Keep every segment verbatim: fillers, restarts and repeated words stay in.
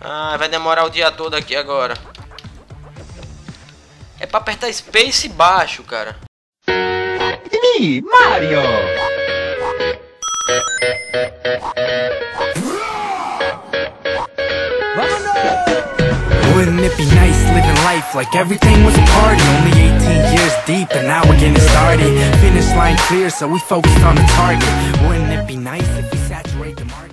Ah, vai demorar o dia todo aqui agora. É pra apertar space baixo, cara. Me, Mario! Wouldn't it be nice living life like everything was a party? Only eighteen years deep and now we're getting started. Finish line clear so we focused on the target. Wouldn't it be nice if we saturate the market?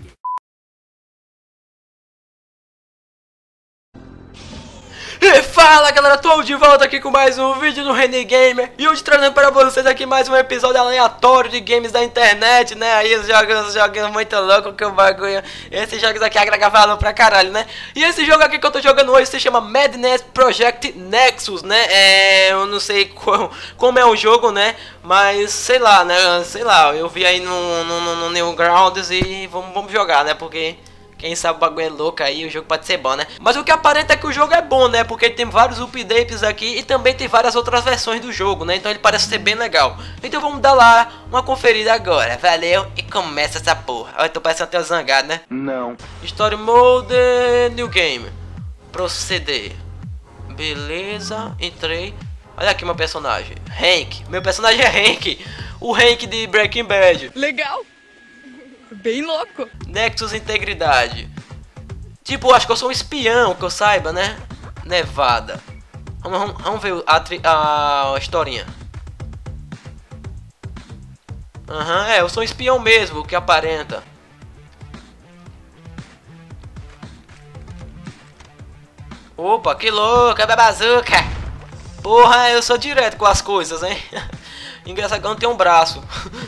E fala galera, tô de volta aqui com mais um vídeo do Renegamer. E hoje trazendo para vocês aqui mais um episódio aleatório de games da internet, né? Aí os jogos, jogos muito loucos, que o bagulho. Esses jogos aqui agrega valor pra caralho, né? E esse jogo aqui que eu tô jogando hoje se chama Madness Project Nexus, né? É, eu não sei qual, como é o jogo, né? Mas sei lá, né? Sei lá, eu vi aí no, no, no Newgrounds e vamos, vamos jogar, né? Porque... quem sabe o bagulho é louco aí, o jogo pode ser bom, né? Mas o que aparenta é que o jogo é bom, né? Porque tem vários updates aqui e também tem várias outras versões do jogo, né? Então ele parece ser bem legal. Então vamos dar lá uma conferida agora. Valeu e começa essa porra. Olha, tô parecendo até zangado, né? Não. Story Mode, New Game. Proceder. Beleza, entrei. Olha aqui meu personagem. Hank. Meu personagem é Hank. O Hank de Breaking Bad. Legal. Bem louco. Nexus Integridade. Tipo, acho que eu sou um espião, que eu saiba, né? Nevada. Vamos, vamos, vamos ver a, tri, a, a historinha. Aham, uhum, é, eu sou um espião mesmo, o que aparenta. Opa, que louca, babazuca. Porra, eu sou direto com as coisas, hein? Engraçado que eu não tenho um braço,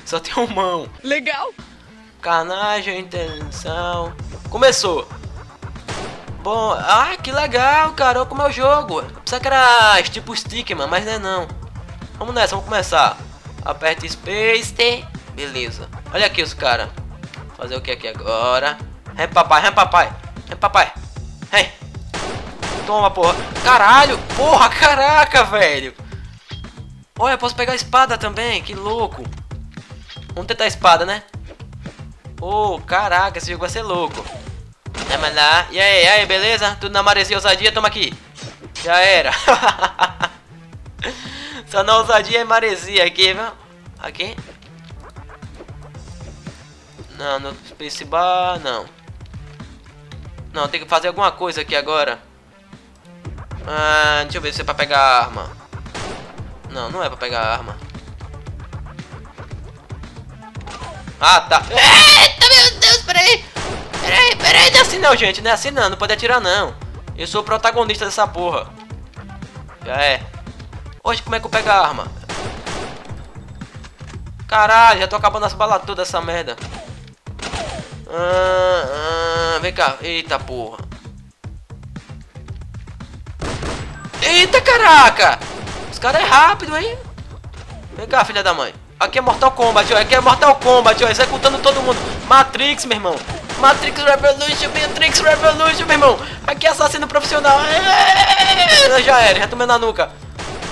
só tenho uma mão. Legal. Carnagem, intenção. Começou. Bom, ah, que legal, cara. Como é o jogo? Pensava que era tipo Stickman, mas não é não. Vamos nessa, vamos começar. Aperta Space. Beleza. Olha aqui os caras. Fazer o que aqui agora? Vem papai, vem papai. Vem papai. Vem. Toma, porra. Caralho, porra, caraca, velho. Olha, eu posso pegar a espada também, que louco. Vamos tentar a espada, né? Oh, caraca, esse jogo vai ser louco. E aí, aí, beleza? Tudo na maresia, ousadia, toma aqui. Já era. Só na ousadia e maresia aqui, viu? Aqui. Não, no Space Bar, não. Não, tem que fazer alguma coisa aqui agora. Ah, deixa eu ver se é pra pegar a arma. Não, não é pra pegar a arma. Ah, tá. Eita, meu Deus, peraí. Peraí, peraí, não é assim não, gente. Não é assim não, não pode atirar não. Eu sou o protagonista dessa porra. Já é. Hoje como é que eu pego a arma? Caralho, já tô acabando as balas todas essa merda. Ah, ah, vem cá. Eita, porra. Eita, caraca. Os caras é rápido, hein. Vem cá, filha da mãe. Aqui é Mortal Kombat, ó. Aqui é Mortal Kombat, ó. Executando todo mundo. Matrix, meu irmão. Matrix Revolution, Matrix Revolution, meu irmão. Aqui é assassino profissional. Eu já era, já tomei na nuca.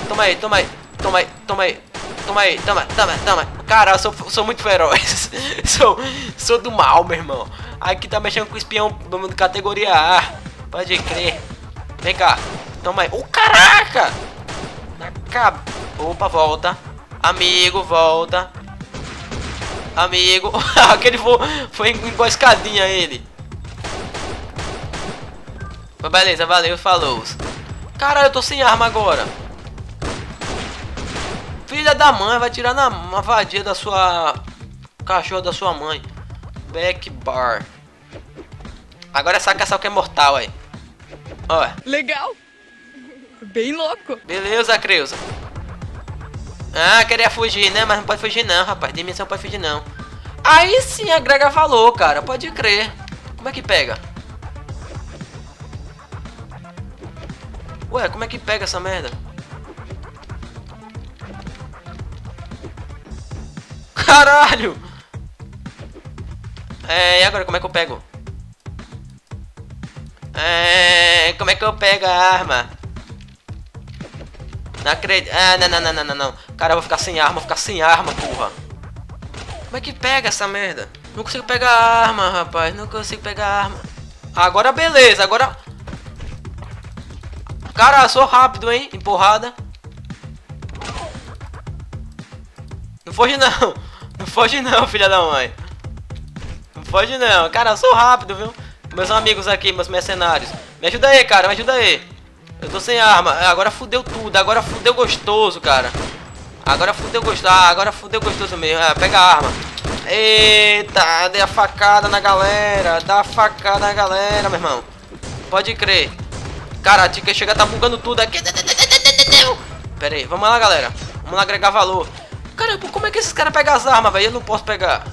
Toma aí, toma aí, toma aí, toma aí, toma aí, toma, toma, toma. Cara, eu sou, sou muito feroz. sou, sou do mal, meu irmão. Aqui tá mexendo com o espião do categoria A. Pode crer. Vem cá. Toma aí. Ô, oh, caraca! Acabou. Opa, volta. Amigo, volta. Amigo. Aquele foi, foi igual a escadinha ele. Mas beleza, valeu, falou. Caralho, eu tô sem arma agora. Filha da mãe, vai tirar na, na vadia da sua... cachorro da sua mãe. Back bar. Agora é saca só que é mortal aí. Ó. Legal. Bem louco. Beleza, Creuza. Ah, queria fugir, né? Mas não pode fugir não, rapaz. Dimensão não pode fugir não. Aí sim agrega valor, cara. Pode crer. Como é que pega? Ué, como é que pega essa merda? Caralho! É, e agora como é que eu pego? É, como é que eu pego a arma? Não acredito. Ah, não, não, não, não, não. Cara, eu vou ficar sem arma, vou ficar sem arma, porra. Como é que pega essa merda? Não consigo pegar a arma, rapaz. Não consigo pegar a arma. Agora beleza, agora... Cara, sou rápido, hein? Empurrada. Não foge não. Não foge não, filha da mãe. Não foge não. Cara, sou rápido, viu? Meus amigos aqui, meus mercenários. Me ajuda aí, cara. Me ajuda aí. Eu tô sem arma. Agora fudeu tudo. Agora fudeu gostoso, cara. Agora fudeu gostoso. Ah, agora fudeu gostoso mesmo. Ah, pega a arma. Eita, dei a facada na galera. Dá a facada na galera, meu irmão. Pode crer. Cara, a tica chega tá bugando tudo aqui. Pera aí, vamos lá, galera. Vamos lá agregar valor. Cara, como é que esses caras pegam as armas, velho? Eu não posso pegar.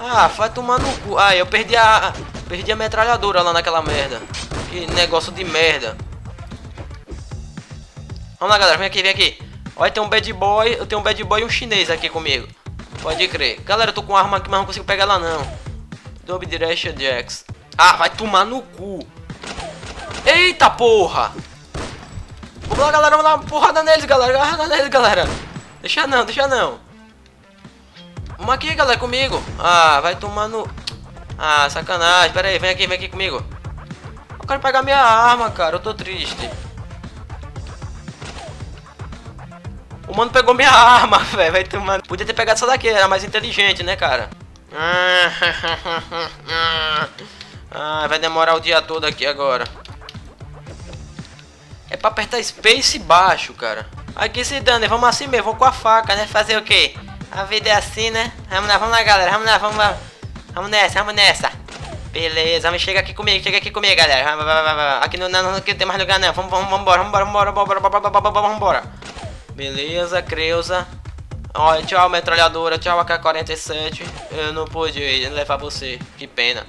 Ah, vai tomar no cu. Ah, eu perdi a... Perdi a metralhadora lá naquela merda. Que negócio de merda. Vamos lá, galera. Vem aqui, vem aqui. Olha, tem um bad boy. Eu tenho um bad boy e um chinês aqui comigo. Pode crer. Galera, eu tô com arma aqui, mas não consigo pegar ela, não. Double Direction Jax. Ah, vai tomar no cu. Eita, porra. Vamos lá, galera. Vamos lá. Porrada neles, galera. Porrada neles, galera. Deixa não, deixa não. Vamos aqui, galera, comigo. Ah, vai tomar no... Ah, sacanagem. Pera aí, vem aqui, vem aqui comigo. Eu quero pegar minha arma, cara. Eu tô triste. O mano pegou minha arma, velho. Vai tomar... Podia ter pegado essa daqui. Era mais inteligente, né, cara? Ah, vai demorar o dia todo aqui agora. É pra apertar space baixo, cara. Aqui se dane. Vamos assim mesmo. Vamos com a faca, né? Fazer o quê? A vida é assim, né? Vamos lá, vamos lá, galera. Vamos lá, vamos lá. Vamos nessa, vamos nessa. Beleza, vamos chegar aqui comigo, chega aqui comigo, galera. Vai, vai, vai, vai. Aqui não, não, não, aqui não tem mais lugar, não. Vamos, vamos, vamos embora, vamos embora, vamos embora, vamos embora. Beleza, Creuza. Olha, tchau, metralhadora, tchau, A K quarenta e sete. Eu não pude levar você, que pena.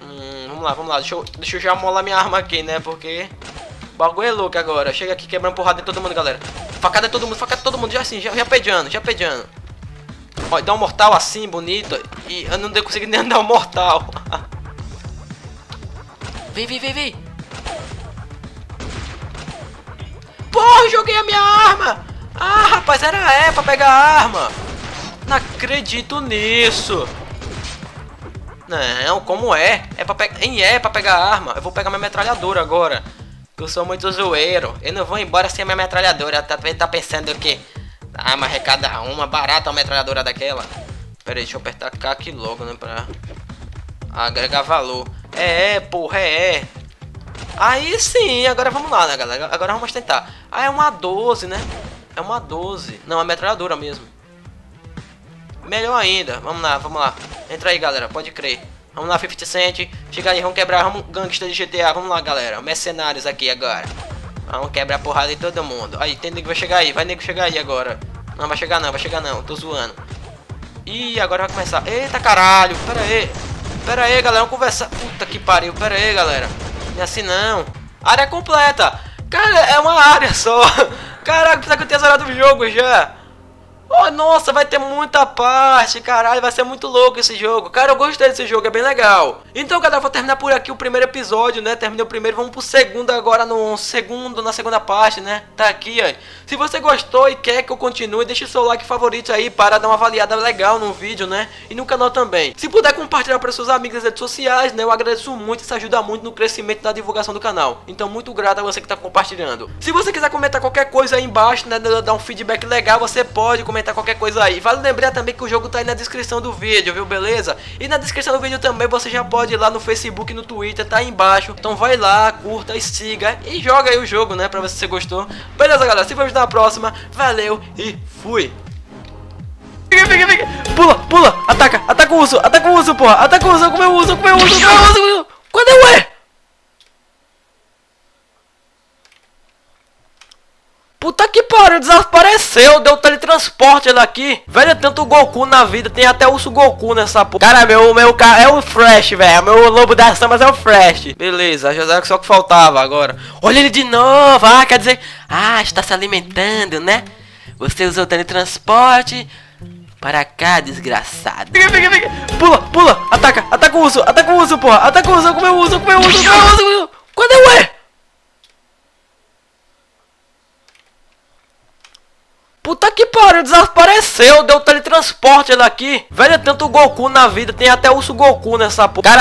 Hum, vamos lá, vamos lá. Deixa eu, deixa eu já molar minha arma aqui, né? Porque o bagulho é louco agora. Chega aqui quebrando porrada de todo mundo, galera. Facada de todo mundo, facada de todo mundo, já assim, já, já pediando, já pediando. Ó, dá um mortal assim, bonito. E eu não consegui nem andar um mortal. Vem, vem, vem, vem. Porra, eu joguei a minha arma. Ah, rapaz, era é pra pegar a arma. Não acredito nisso. Não, como é? É pra, pe... é pra pegar a arma. Eu vou pegar minha metralhadora agora. Eu sou muito zoeiro. Eu não vou embora sem a minha metralhadora. Tá, tá pensando o quê? Ah, mas é cada uma, barata uma metralhadora daquela. Pera aí, deixa eu apertar K aqui logo, né, pra agregar valor. É, é, porra, é, é. Aí sim, agora vamos lá, né, galera. Agora vamos tentar. Ah, é uma doze, né? É uma doze. Não, é metralhadora mesmo. Melhor ainda. Vamos lá, vamos lá. Entra aí, galera, pode crer. Vamos lá, cinquenta cent. Chega aí, vamos quebrar, vamos gangsta de G T A. Vamos lá, galera, mercenários aqui agora. Vamos quebrar a porrada de todo mundo. Aí, tem nego que vai chegar aí. Vai nego que chegar aí agora. Não, vai chegar não, vai chegar não. Tô zoando. Ih, agora vai começar. Eita, caralho. Pera aí. Pera aí, galera. Vamos conversar. Puta que pariu. Pera aí, galera. Não é assim não. Área completa. Cara, é uma área só. Caraca, será que eu tenho zerado o jogo já? Oh, nossa, vai ter muita parte, caralho, vai ser muito louco esse jogo. Cara, eu gostei desse jogo, é bem legal. Então, galera, vou terminar por aqui o primeiro episódio, né? Terminei o primeiro, vamos pro segundo agora, no segundo, na segunda parte, né? Tá aqui, ó. Se você gostou e quer que eu continue, deixa o seu like favorito aí para dar uma avaliada legal no vídeo, né? E no canal também. Se puder compartilhar para seus amigos nas redes sociais, né? Eu agradeço muito, isso ajuda muito no crescimento e na divulgação do canal. Então, muito grato a você que tá compartilhando. Se você quiser comentar qualquer coisa aí embaixo, né? Dar um feedback legal, você pode comentar qualquer coisa aí. Vale lembrar também que o jogo tá aí na descrição do vídeo, viu, beleza? E na descrição do vídeo também você já pode ir lá no Facebook e no Twitter, tá aí embaixo. Então vai lá, curta e siga e joga aí o jogo, né, pra ver se você gostou. Beleza, galera? Se vemos na próxima, valeu e fui! Fica, fica, fica! Pula, pula! Ataca! Ataca o urso! Ataca o urso, porra! Ataca o urso! Comeu o urso! Comeu o urso! Comeu o urso! Comeu o urso! Cadê o E? Puta que pariu, desapareceu, deu teletransporte daqui. Velho, tanto Goku na vida, tem até urso Goku nessa porra. Cara, meu, meu cara é o Fresh, velho, meu lobo das chamas é o Fresh. Beleza, já era só que faltava agora. Olha ele de novo, ah, quer dizer, ah, está se alimentando, né? Você usou o teletransporte para cá, desgraçado. Fica, fica, fica, pula, pula, ataca, ataca o urso, ataca o urso, porra, ataca o urso, comeu o urso, comeu o urso, comeu o urso, comeu o urso. Cadê o E? Puta que pariu, desapareceu, deu teletransporte ele aqui. Velho, tanto Goku na vida, tem até urso Goku nessa porra. Cara,